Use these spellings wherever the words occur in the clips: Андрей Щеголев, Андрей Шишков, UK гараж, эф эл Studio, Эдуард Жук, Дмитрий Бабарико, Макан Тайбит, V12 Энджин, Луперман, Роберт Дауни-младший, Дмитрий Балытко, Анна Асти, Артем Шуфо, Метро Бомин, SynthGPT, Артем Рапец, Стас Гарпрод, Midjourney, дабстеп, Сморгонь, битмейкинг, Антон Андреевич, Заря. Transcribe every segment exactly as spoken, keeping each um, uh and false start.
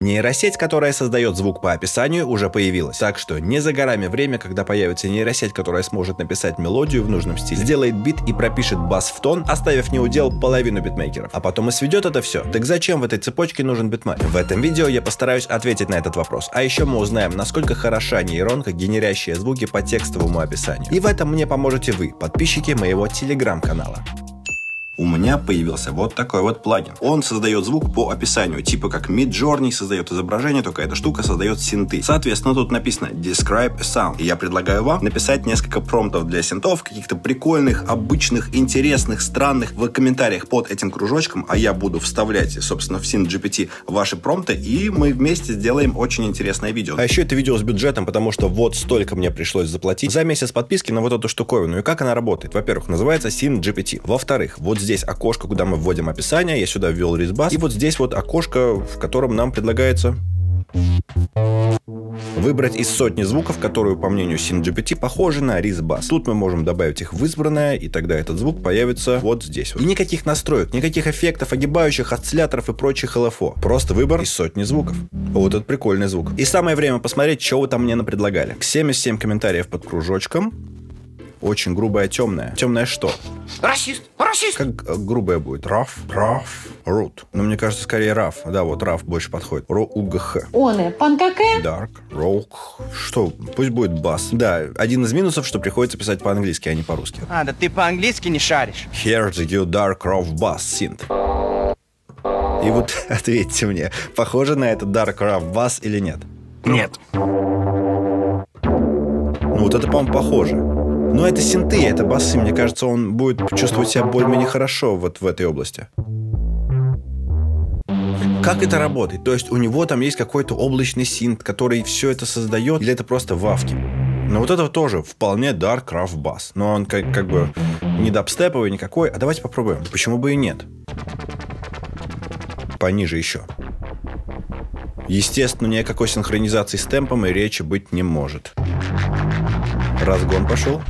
Нейросеть, которая создает звук по описанию, уже появилась. Так что не за горами время, когда появится нейросеть, которая сможет написать мелодию в нужном стиле, сделает бит и пропишет бас в тон, оставив неудел половину битмейкеров, а потом и сведет это все. Так зачем в этой цепочке нужен битмейкер? В этом видео я постараюсь ответить на этот вопрос, а еще мы узнаем, насколько хороша нейронка, генерящая звуки по текстовому описанию. И в этом мне поможете вы, подписчики моего телеграм-канала. У меня появился вот такой вот плагин. Он создает звук по описанию, типа как Midjourney создает изображение, только эта штука создает синты. Соответственно, тут написано Describe a Sound. И я предлагаю вам написать несколько промптов для синтов, каких-то прикольных, обычных, интересных, странных, в комментариях под этим кружочком, а я буду вставлять, собственно, в SynthGPT ваши промпты, и мы вместе сделаем очень интересное видео. А еще это видео с бюджетом, потому что вот столько мне пришлось заплатить за месяц подписки на вот эту штуковину. И как она работает? Во-первых, называется SynthGPT. Во-вторых, вот здесь Здесь окошко, куда мы вводим описание, я сюда ввел резбас, и вот здесь вот окошко, в котором нам предлагается выбрать из сотни звуков, которые, по мнению SynthGPT, похожи на ризбас. Тут мы можем добавить их в избранное, и тогда этот звук появится вот здесь. Вот. И никаких настроек, никаких эффектов, огибающих, осцилляторов и прочих эл эф о. Просто выбор из сотни звуков. Вот этот прикольный звук. И самое время посмотреть, что вы там мне напредлагали. семьдесят семь комментариев под кружочком. Очень грубая темная. Темная что? Расист! Расист! Как грубая будет? Раф? Раф? Рут. Но мне кажется, скорее раф. Да, вот раф больше подходит. Ро-угх. Он и панкаке? Дарк. Рок. Что? Пусть будет бас. Да, один из минусов, что приходится писать по-английски, а не по-русски. А, да ты по-английски не шаришь. Here's you dark rough bass synth. И вот ответьте мне, похоже на этот dark rough bass или нет? Нет. Ну вот это, по-моему, похоже. Но это синты, это басы, мне кажется, он будет чувствовать себя более-менее хорошо вот в этой области. Как это работает? То есть у него там есть какой-то облачный синт, который все это создает, или это просто вавки? Но вот это тоже вполне dark rough bass, но он как, как бы не дабстеповый никакой. А давайте попробуем, почему бы и нет? Пониже еще. Естественно, никакой синхронизации с темпом и речи быть не может. Разгон пошел.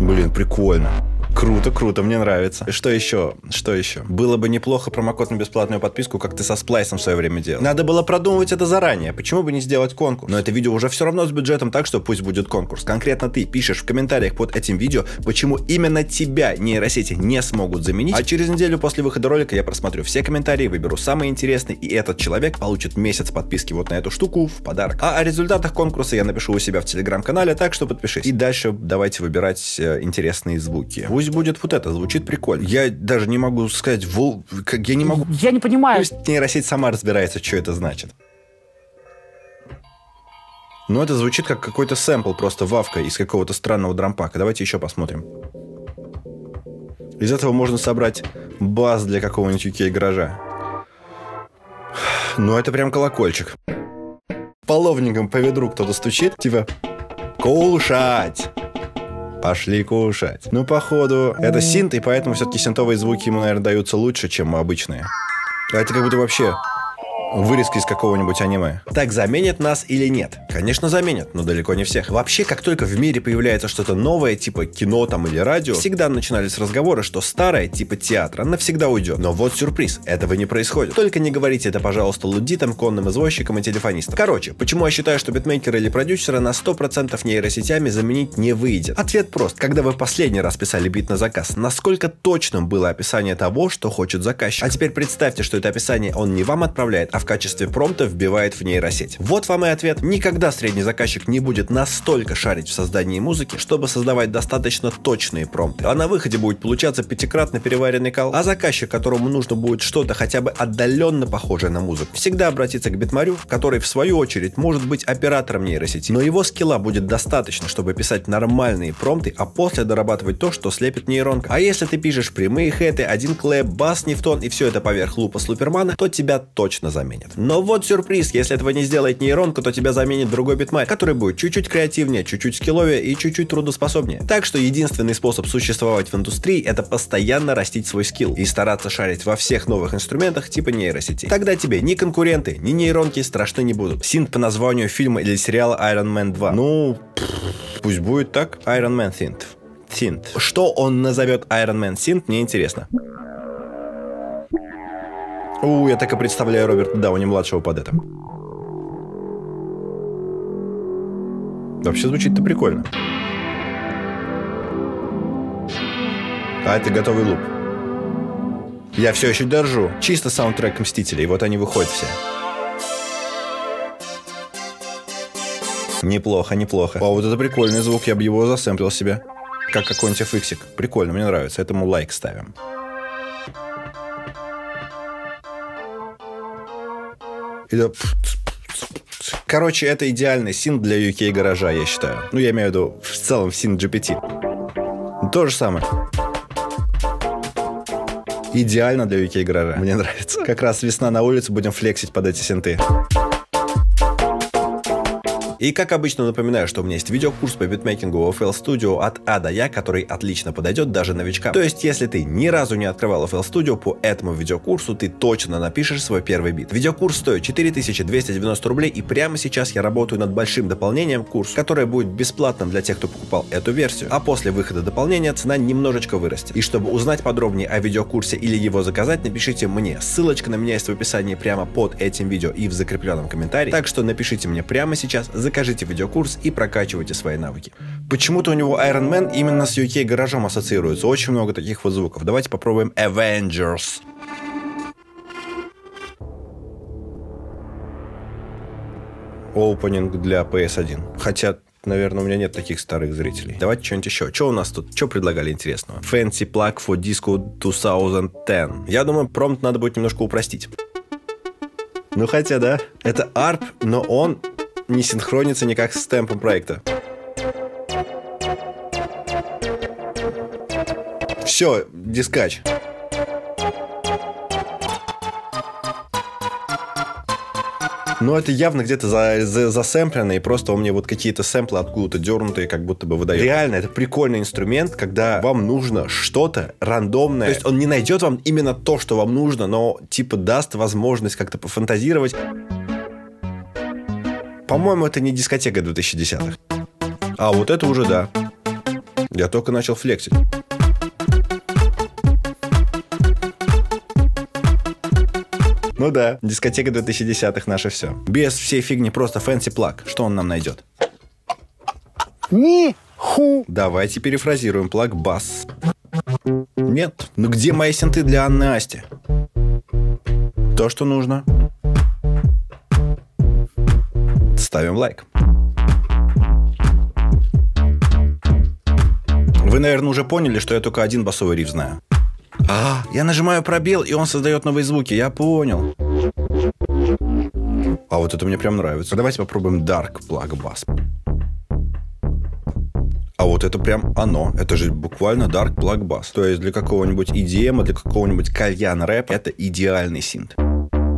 Блин, прикольно. Круто, круто, мне нравится. Что еще? Что еще? Было бы неплохо промокод на бесплатную подписку, как ты со сплайсом в свое время делал. Надо было продумывать это заранее. Почему бы не сделать конкурс? Но это видео уже все равно с бюджетом, так что пусть будет конкурс. Конкретно ты пишешь в комментариях под этим видео, почему именно тебя нейросети не смогут заменить. А через неделю после выхода ролика я просмотрю все комментарии, выберу самый интересный, и этот человек получит месяц подписки вот на эту штуку в подарок. А о результатах конкурса я напишу у себя в телеграм-канале, так что подпишись. И дальше давайте выбирать э, интересные звуки. Будет вот это, звучит прикольно. Я даже не могу сказать, вол... я не могу... Я не понимаю. Пусть нейросеть сама разбирается, что это значит. Но это звучит как какой-то сэмпл, просто вавка из какого-то странного дрампака. Давайте еще посмотрим. Из этого можно собрать бас для какого-нибудь ю кей гаража. Ну, это прям колокольчик. Половником по ведру кто-то стучит, типа «Кушать!» Пошли кушать. Ну, походу, это синт, и поэтому все-таки синтовые звуки ему, наверное, даются лучше, чем обычные. А это как будто вообще вырезка из какого-нибудь аниме. Так, заменят нас или нет? Конечно, заменят, но далеко не всех. Вообще, как только в мире появляется что-то новое, типа кино там или радио, всегда начинались разговоры, что старое, типа театра, навсегда уйдет. Но вот сюрприз, этого не происходит. Только не говорите это, пожалуйста, лудитам, конным извозчикам и телефонистам. Короче, почему я считаю, что битмейкера или продюсера на сто процентов нейросетями заменить не выйдет? Ответ прост. Когда вы последний раз писали бит на заказ, насколько точным было описание того, что хочет заказчик? А теперь представьте, что это описание он не вам отправляет, а в качестве промпта вбивает в нейросеть. Вот вам и ответ. Никогда средний заказчик не будет настолько шарить в создании музыки, чтобы создавать достаточно точные промпты. А на выходе будет получаться пятикратно переваренный кал. А заказчик, которому нужно будет что-то хотя бы отдаленно похожее на музыку, всегда обратится к битмарю, который в свою очередь может быть оператором нейросети. Но его скилла будет достаточно, чтобы писать нормальные промпты, а после дорабатывать то, что слепит нейронка. А если ты пишешь прямые хэты, один клэп, бас не в тон и все это поверх лупа с лупермана, то тебя точно заметят. Но вот сюрприз, если этого не сделает нейронка, то тебя заменит другой битмайк, который будет чуть-чуть креативнее, чуть-чуть скилловее и чуть-чуть трудоспособнее. Так что единственный способ существовать в индустрии — это постоянно растить свой скилл и стараться шарить во всех новых инструментах типа нейросети. Тогда тебе ни конкуренты, ни нейронки страшны не будут. Синт по названию фильма или сериала Iron Man два. Ну, пусть будет так. Iron Man Synth. Synth. Что он назовет Iron Man Synth, мне интересно. У, я так и представляю Роберта Дауни-младшего под это. Вообще звучит-то прикольно. А это готовый луп. Я все еще держу. Чисто саундтрек Мстителей. Вот они выходят все. Неплохо, неплохо. О, вот это прикольный звук. Я бы его засэмплил себе. Как какой-нибудь эф икс-ик. Прикольно, мне нравится. Этому лайк ставим. Короче, это идеальный синт для ю кей гаража, я считаю. Ну, я имею в виду в целом SynthGPT. То же самое. Идеально для ю кей гаража. Мне нравится. Как раз весна на улице, будем флексить под эти синты. И как обычно напоминаю, что у меня есть видеокурс по битмейкингу в эф эл Studio от А до Я, который отлично подойдет даже новичкам. То есть, если ты ни разу не открывал эф эл Studio, по этому видеокурсу ты точно напишешь свой первый бит. Видеокурс стоит четыре тысячи двести девяносто рублей, и прямо сейчас я работаю над большим дополнением к курсу, которое будет бесплатным для тех, кто покупал эту версию, а после выхода дополнения цена немножечко вырастет. И чтобы узнать подробнее о видеокурсе или его заказать, напишите мне. Ссылочка на меня есть в описании прямо под этим видео и в закрепленном комментарии, так что напишите мне прямо сейчас, закажите видеокурс и прокачивайте свои навыки. Почему-то у него Iron Man именно с ю кей гаражом ассоциируется. Очень много таких вот звуков. Давайте попробуем Avengers. Opening для пи эс один. Хотя, наверное, у меня нет таких старых зрителей. Давайте что-нибудь еще. Что у нас тут? Что предлагали интересного? Fancy Plug for Disco две тысячи десять. Я думаю, промпт надо будет немножко упростить. Ну хотя, да. Это арп, но он не синхронится никак с темпом проекта. Все, дискач. Но это явно где-то за, за, засэмплено, и просто у меня вот какие-то сэмплы откуда-то дернутые, как будто бы выдают. Реально, это прикольный инструмент, когда вам нужно что-то рандомное. То есть он не найдет вам именно то, что вам нужно, но типа даст возможность как-то пофантазировать. По-моему, это не дискотека две тысячи десятых. А вот это уже да. Я только начал флексить. Ну да, дискотека две тысячи десятых наше все. Без всей фигни, просто Fancy Plug. Что он нам найдет? Ни-ху. Давайте перефразируем Plug Bass. Нет. Ну где мои синты для Анны Асти? То, что нужно. Ставим лайк. Вы, наверное, уже поняли, что я только один басовый риф знаю. А, я нажимаю пробел, и он создает новые звуки. Я понял. А вот это мне прям нравится. Давайте попробуем Dark Plug Bass. А вот это прям оно. Это же буквально Dark Plug Bass. То есть для какого-нибудь и ди эм, для какого-нибудь кальян-рэпа это идеальный синт.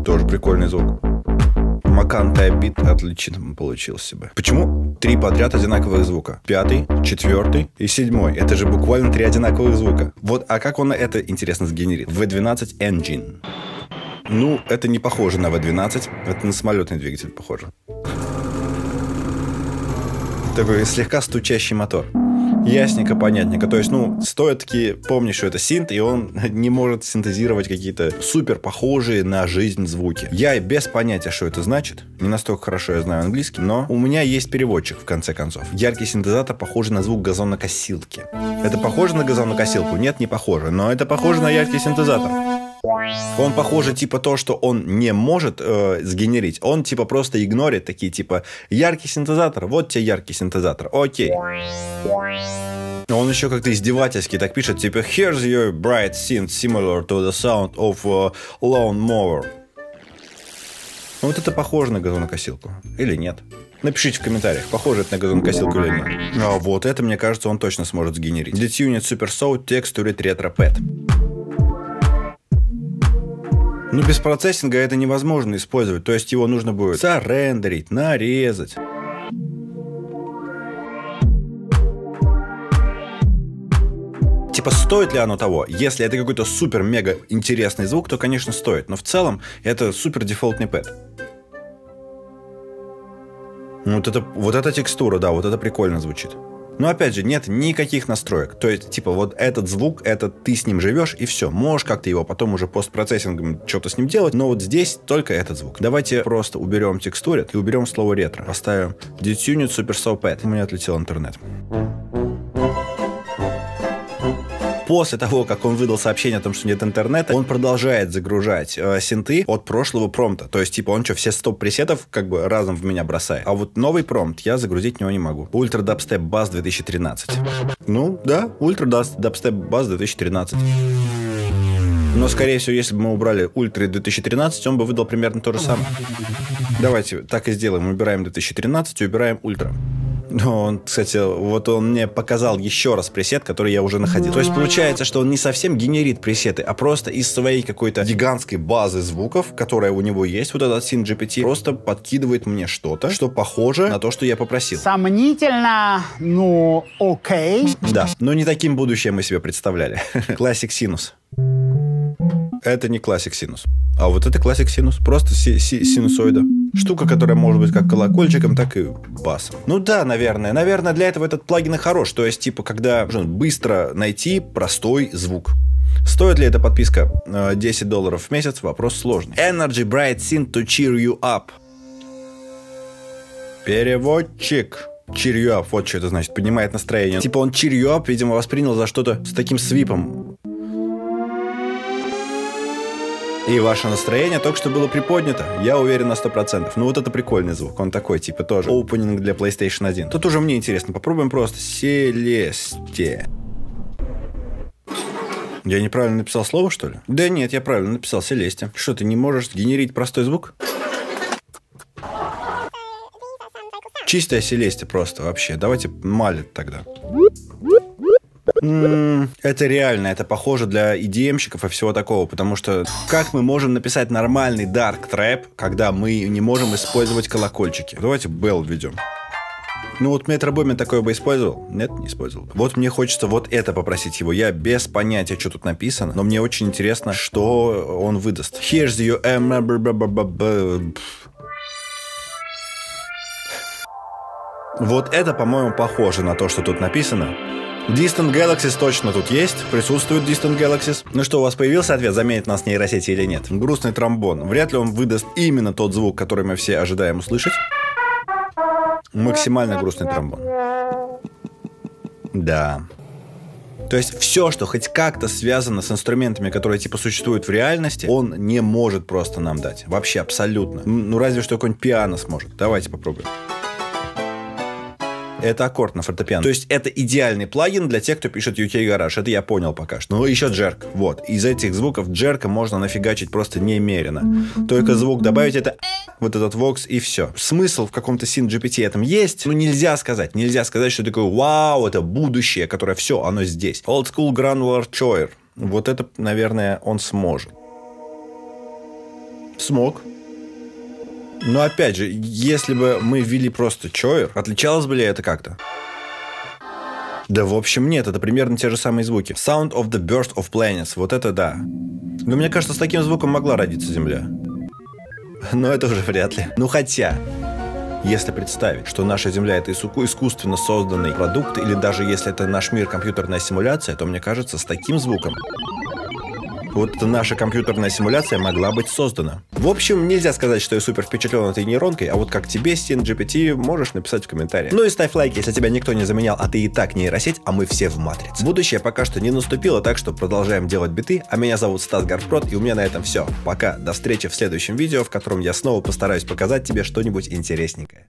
Тоже прикольный звук. Макан Тайбит отлично получился бы. Почему три подряд одинаковых звука? Пятый, четвертый и седьмой. Это же буквально три одинаковых звука. Вот, а как он это, интересно, сгенерит? ви двенадцать Энджин. Ну, это не похоже на ви двенадцать. Это на самолетный двигатель похоже. Такой слегка стучащий мотор. Ясненько, понятненько. То есть, ну, стоит таки помнить, что это синт, и он не может синтезировать какие-то супер похожие на жизнь звуки. Я и без понятия, что это значит. Не настолько хорошо я знаю английский, но у меня есть переводчик, в конце концов. Яркий синтезатор похож на звук газонокосилки. Это похоже на газонокосилку? Нет, не похоже. Но это похоже на яркий синтезатор. Он, похоже, типа то, что он не может э, сгенерить. Он, типа, просто игнорит такие, типа, яркий синтезатор. Вот тебе яркий синтезатор. Окей. Он еще как-то издевательски так пишет, типа, here's your bright synth similar to the sound of a lawnmower. Вот это похоже на газонокосилку. Или нет? Напишите в комментариях, похоже это на газонокосилку или нет. А вот это, мне кажется, он точно сможет сгенерить. Detuned Super Soul Textured Retro Pad. Ну, без процессинга это невозможно использовать, то есть его нужно будет сорендерить, нарезать. Типа, стоит ли оно того? Если это какой-то супер-мега интересный звук, то, конечно, стоит, но в целом это супер-дефолтный пэд. Вот это, вот эта текстура, да, вот это прикольно звучит. Но опять же, нет никаких настроек. То есть, типа, вот этот звук, этот ты с ним живешь, и все. Можешь как-то его потом уже постпроцессингом что-то с ним делать, но вот здесь только этот звук. Давайте просто уберем текстуры и уберем слово ретро. Поставим detuned super soft pad. У меня отлетел интернет. После того, как он выдал сообщение о том, что нет интернета, он продолжает загружать э, синты от прошлого промпта. То есть, типа, он что, все сто пресетов как бы разом в меня бросает. А вот новый промпт я загрузить него не могу. Ультра Дабстеп Бас две тысячи тринадцать. Ну, да, Ультра Дабстеп Бас две тысячи тринадцать. Но, скорее всего, если бы мы убрали Ультра две тысячи тринадцать, он бы выдал примерно то же самое. Давайте так и сделаем. Убираем две тысячи тринадцать и убираем Ультра. Он, кстати, вот он мне показал еще раз пресет, который я уже находил. То есть получается, что он не совсем генерит пресеты, а просто из своей какой-то гигантской базы звуков, которая у него есть, вот этот SynthGPT, просто подкидывает мне что-то, что похоже на то, что я попросил. Сомнительно, ну окей. Да, но не таким будущее мы себе представляли. Classic Sinus. Это не Classic Sinus. А вот это Classic Sinus. Просто си си синусоида. Штука, которая может быть как колокольчиком, так и басом. Ну да, наверное. Наверное, для этого этот плагин и хорош. То есть, типа, когда нужно быстро найти простой звук. Стоит ли эта подписка десять долларов в месяц? Вопрос сложный. Energy Bright Synth to cheer you up. Переводчик. Cheer you up. Вот что это значит. Поднимает настроение. Типа он cheer you up, видимо, воспринял за что-то с таким свипом. И ваше настроение только что было приподнято, я уверен на сто процентов. Ну вот это прикольный звук, он такой, типа, тоже опенинг для PlayStation один. Тут уже мне интересно, попробуем просто Селесте. Я неправильно написал слово, что ли? Да нет, я правильно написал Селесте. Что, ты не можешь генерить простой звук? Чистая Селесте просто вообще, давайте малит тогда. Mm, это реально, это похоже для и ди эм-щиков и всего такого, потому что как мы можем написать нормальный dark trap, когда мы не можем использовать колокольчики? Давайте Bell введем. Ну вот Метро Бомин такое бы использовал? Нет, не использовал. Вот мне хочется вот это попросить его. Я без понятия, что тут написано, но мне очень интересно, что он выдаст. Here's your... Вот это, по-моему, похоже на то, что тут написано. Distant Galaxies точно тут есть, присутствует Distant Galaxies. Ну что, у вас появился ответ, заменит нас нейросети или нет? Грустный тромбон. Вряд ли он выдаст именно тот звук, который мы все ожидаем услышать. Максимально грустный тромбон. Да. То есть все, что хоть как-то связано с инструментами, которые типа существуют в реальности, он не может просто нам дать. Вообще, абсолютно. Ну разве что какой-нибудь пиано сможет. Давайте попробуем. Это аккорд на фортепиано. То есть это идеальный плагин для тех, кто пишет ю кей гараж. Это я понял пока что. Ну и еще джерк. Вот. Из этих звуков джерка можно нафигачить просто немерено. Только звук добавить это... Вот этот вокс и все. Смысл в каком-то SynthGPT этом есть, но нельзя сказать. Нельзя сказать, что такое вау, это будущее, которое все, оно здесь. Old School Granular Choir. Вот это, наверное, он сможет. Смог. Но опять же, если бы мы ввели просто чойр, отличалось бы ли это как-то? Да в общем нет, это примерно те же самые звуки. Sound of the Burst of Planets, вот это да. Но мне кажется, с таким звуком могла родиться Земля. Но это уже вряд ли. Ну хотя, если представить, что наша Земля это искусственно созданный продукт, или даже если это наш мир компьютерная симуляция, то мне кажется, с таким звуком... Вот наша компьютерная симуляция могла быть создана. В общем, нельзя сказать, что я супер впечатлен этой нейронкой, а вот как тебе, SynthGPT, можешь написать в комментариях. Ну и ставь лайк, если тебя никто не заменял, а ты и так нейросеть, а мы все в матрице. Будущее пока что не наступило, так что продолжаем делать биты, а меня зовут Стас Гарпрод, и у меня на этом все. Пока, до встречи в следующем видео, в котором я снова постараюсь показать тебе что-нибудь интересненькое.